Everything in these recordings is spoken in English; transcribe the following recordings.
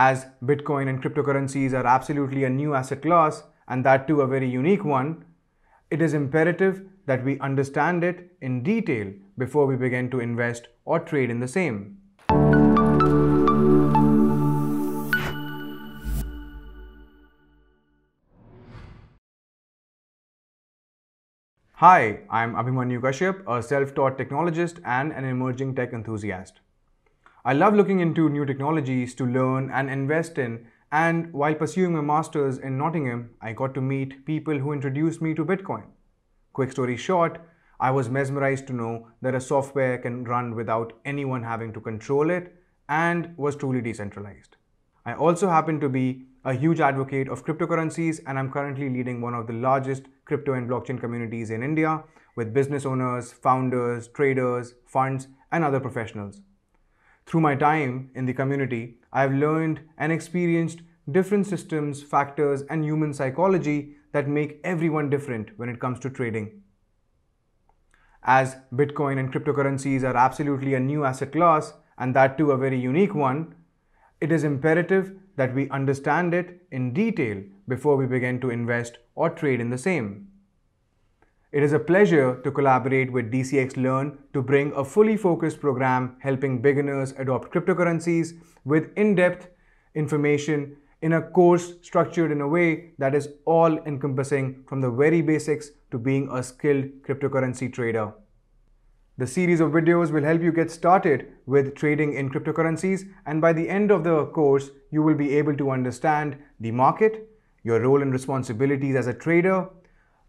as Bitcoin and cryptocurrencies are absolutely a new asset class, and that too a very unique one, it is imperative that we understand it in detail before we begin to invest or trade in the same. Hi, I'm Abhimanyu Kashyap, a self-taught technologist and an emerging tech enthusiast. I love looking into new technologies to learn and invest in, and while pursuing my master's in Nottingham, I got to meet people who introduced me to Bitcoin. Quick story short, I was mesmerized to know that a software can run without anyone having to control it and was truly decentralized. I also happen to be a huge advocate of cryptocurrencies, and I'm currently leading one of the largest crypto and blockchain communities in India with business owners, founders, traders, funds, and other professionals. Through my time in the community, I've learned and experienced different systems, factors, and human psychology that make everyone different when it comes to trading. As Bitcoin and cryptocurrencies are absolutely a new asset class, and that too a very unique one, it is imperative that we understand it in detail before we begin to invest or trade in the same. It is a pleasure to collaborate with DCX Learn to bring a fully focused program helping beginners adopt cryptocurrencies with in-depth information in a course structured in a way that is all-encompassing, from the very basics to being a skilled cryptocurrency trader. The series of videos will help you get started with trading in cryptocurrencies, and by the end of the course, you will be able to understand the market, your role and responsibilities as a trader,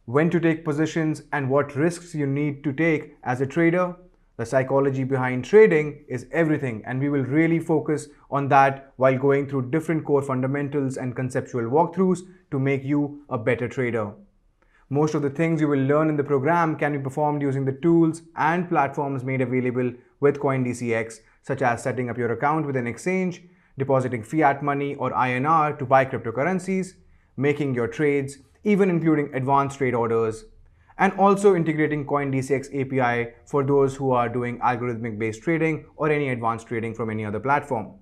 when to take positions and what risks you need to take as a trader. The psychology behind trading is everything, and we will really focus on that while going through different core fundamentals and conceptual walkthroughs to make you a better trader. Most of the things you will learn in the program can be performed using the tools and platforms made available with CoinDCX, such as setting up your account with an exchange, depositing fiat money or INR to buy cryptocurrencies, making your trades, even including advanced trade orders, and also integrating CoinDCX API for those who are doing algorithmic-based trading or any advanced trading from any other platform.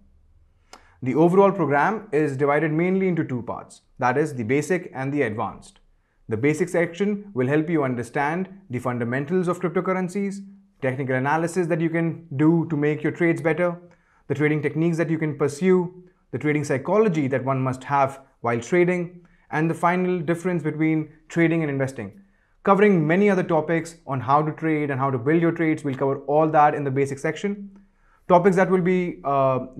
The overall program is divided mainly into two parts, that is the basic and the advanced. The basic section will help you understand the fundamentals of cryptocurrencies, technical analysis that you can do to make your trades better, the trading techniques that you can pursue, the trading psychology that one must have while trading, and the final difference between trading and investing. Covering many other topics on how to trade and how to build your trades, we'll cover all that in the basic section. Topics that will be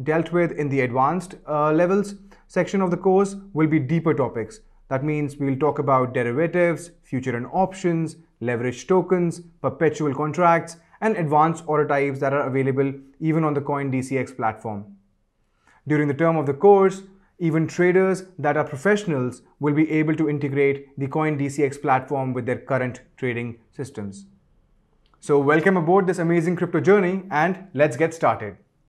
dealt with in the advanced levels section of the course will be deeper topics. That means we'll talk about derivatives, future and options, leveraged tokens, perpetual contracts, and advanced order types that are available even on the CoinDCX platform. During the term of the course, even traders that are professionals will be able to integrate the CoinDCX platform with their current trading systems. So welcome aboard this amazing crypto journey, and let's get started.